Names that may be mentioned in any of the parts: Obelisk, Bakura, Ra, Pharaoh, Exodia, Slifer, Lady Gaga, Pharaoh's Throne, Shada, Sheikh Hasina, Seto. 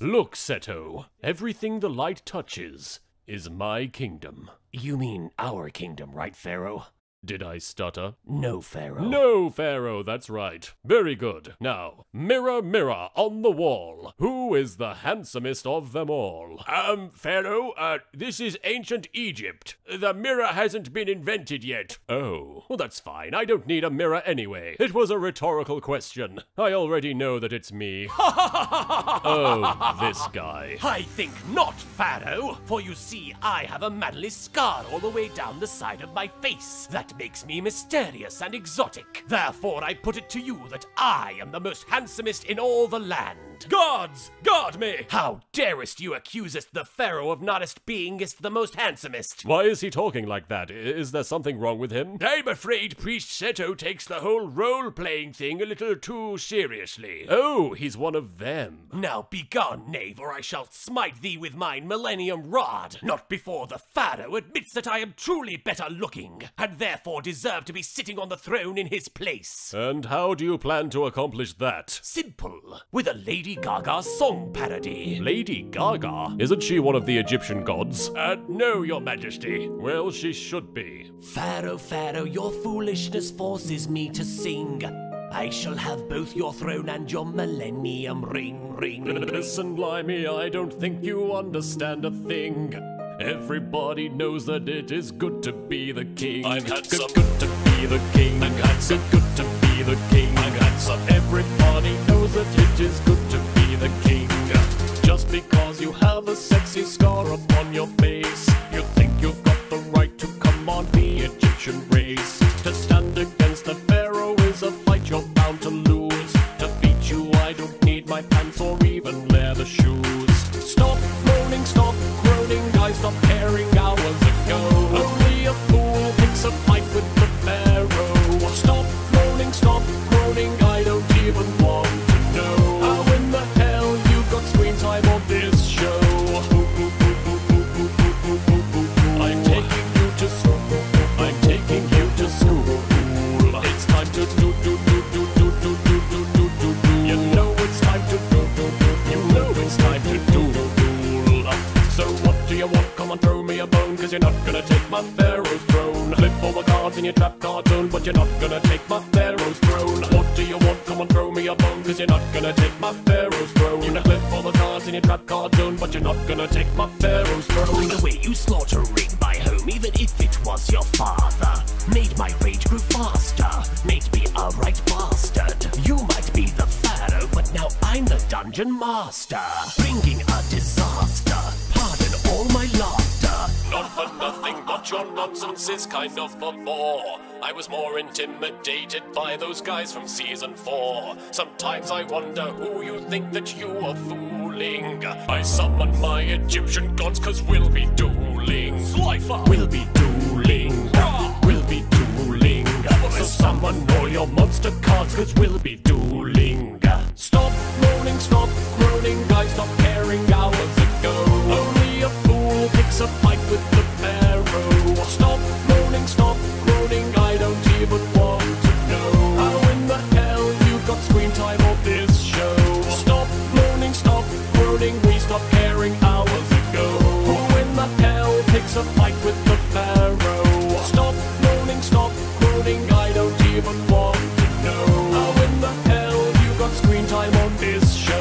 Look, Seto, everything the light touches is my kingdom. You mean our kingdom, right, Pharaoh? Did I stutter? No, Pharaoh. No, Pharaoh, that's right. Very good. Now, mirror, mirror on the wall, who is the handsomest of them all? Pharaoh, this is ancient Egypt. The mirror hasn't been invented yet. Oh, well that's fine. I don't need a mirror anyway. It was a rhetorical question. I already know that it's me. Oh, this guy. I think not, Pharaoh, for you see, I have a manly scar all the way down the side of my face. That makes me mysterious and exotic. Therefore, I put it to you that I am the most handsomest in all the land. Gods, guard me! How darest you accusest the Pharaoh of nottest beingest the most handsomest? Why is he talking like that? Is there something wrong with him? I'm afraid Priest Seto takes the whole role-playing thing a little too seriously. Oh, he's one of them. Now begone, knave, or I shall smite thee with mine millennium rod. Not before the Pharaoh admits that I am truly better looking, and therefore deserve to be sitting on the throne in his place. And how do you plan to accomplish that? Simple. With a Lady Gaga song parody. Lady Gaga? Isn't she one of the Egyptian gods? No, Your Majesty. Well, she should be. Pharaoh, Pharaoh, your foolishness forces me to sing. I shall have both your throne and your millennium ring, ring, ring. Listen, Limey, I don't think you understand a thing. Everybody knows that it is good to be the king. I'm handsome. Good to be the king. I'm handsome. Good to be the king. I'm handsome. Everybody knows that it is good to be the king. Just because you have a sexy scar upon your face, you think you've got the right to command the Egyptian race. To stand against the Pharaoh is a fight you're bound to lose. To beat you, I don't need my pants or even leather shoes. Stop moaning, stop groaning, I stopped caring hours ago. Only a fool picks a fight with the Pharaoh. Stop moaning, stop groaning, I don't even want to know how in the hell you got screen time on this show. I'm taking you to school. It's time to do do do do do do do do do do. You know it's time to do do do. You know it's time to do. You want, come on, throw me a bone, cause you're not gonna take my Pharaoh's throne. Flip all the cards in your trap card zone, but you're not gonna take my Pharaoh's throne. What do you want, come on, throw me a bone, cause you're not gonna take my Pharaoh's throne. You flip all the cards in your trap card zone, but you're not gonna take my Pharaoh's throne. The way you slaughtering my home, even if it was your father, made my rage grew faster, made me a right bastard. You might be the Pharaoh, but now I'm the dungeon master, bringing a disaster. All my laughter. Not for nothing, but your nonsense is kind of a bore. I was more intimidated by those guys from season 4. Sometimes I wonder who you think that you are fooling. I summon my Egyptian gods, cause we'll be dueling. Slifer! We'll be dueling. Ra! We'll be dueling. So summon all your monster cards, cause we'll be dueling. Stop moaning, stop groaning, guys, stop caring hours ago. A fool picks a fight with the Pharaoh. Stop moaning, stop groaning, I don't even want to know how in the hell you got screen time on this show. Stop moaning, stop groaning, we stopped caring hours ago. Who in the hell picks a fight with the Pharaoh? Stop moaning, stop groaning, I don't even want to know how in the hell you got screen time on this show.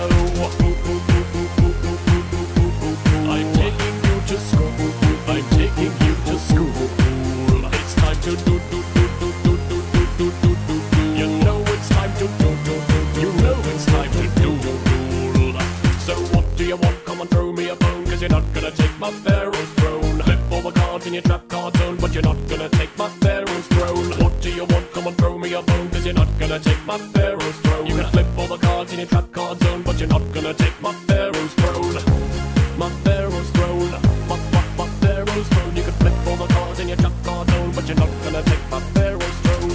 I'm taking you to school. It's time to do do do do do do do do do do. You know it's time to do do do. You know it's time to do do. So what do you want? Come on, throw me a bone, cause you're not gonna take my Pharaoh's throne. Flip all the cards in your trap card zone, but you're not gonna take my Pharaoh's throne. What do you want? Come on, throw me a bone, cause you're not gonna take my Pharaoh's throne. You can flip all the cards in your trap card zone, but you're not gonna take my Pharaoh's throne. My Pharaoh's throne. My Pharaoh's throne. You can flip all the cards in your trap card zone, but you're not gonna take my Pharaoh's throne.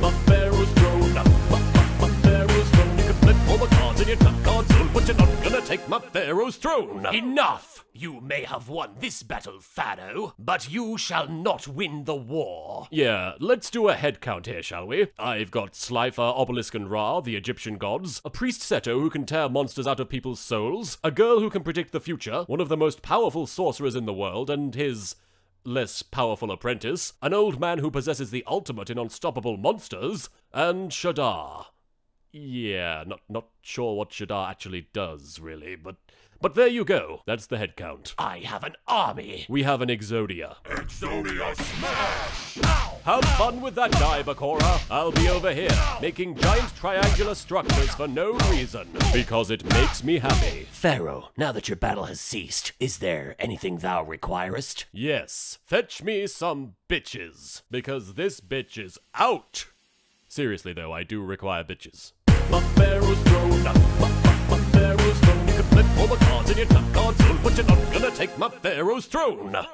My Pharaoh's throne. My Pharaoh's throne. You can flip all the cards in your trap card zone, but you're not gonna take my Pharaoh's throne. Enough! You may have won this battle, Pharaoh, but you shall not win the war. Yeah, let's do a head count here, shall we? I've got Slifer, Obelisk, and Ra, the Egyptian gods, a priest Seto who can tear monsters out of people's souls, a girl who can predict the future, one of the most powerful sorcerers in the world, and his less powerful apprentice, an old man who possesses the ultimate in unstoppable monsters, and Shada. Yeah, not sure what Shada actually does, really, but there you go. That's the head count. I have an army. We have an Exodia. Exodia smash! Have fun with that guy, Bakura. I'll be over here, making giant triangular structures for no reason, because it makes me happy. Pharaoh, now that your battle has ceased, is there anything thou requirest? Yes. Fetch me some bitches, because this bitch is out. Seriously, though, I do require bitches. My Pharaoh's throne, my Pharaoh's throne. You can flip all the cards in your top card zone, but you're not gonna take my Pharaoh's throne.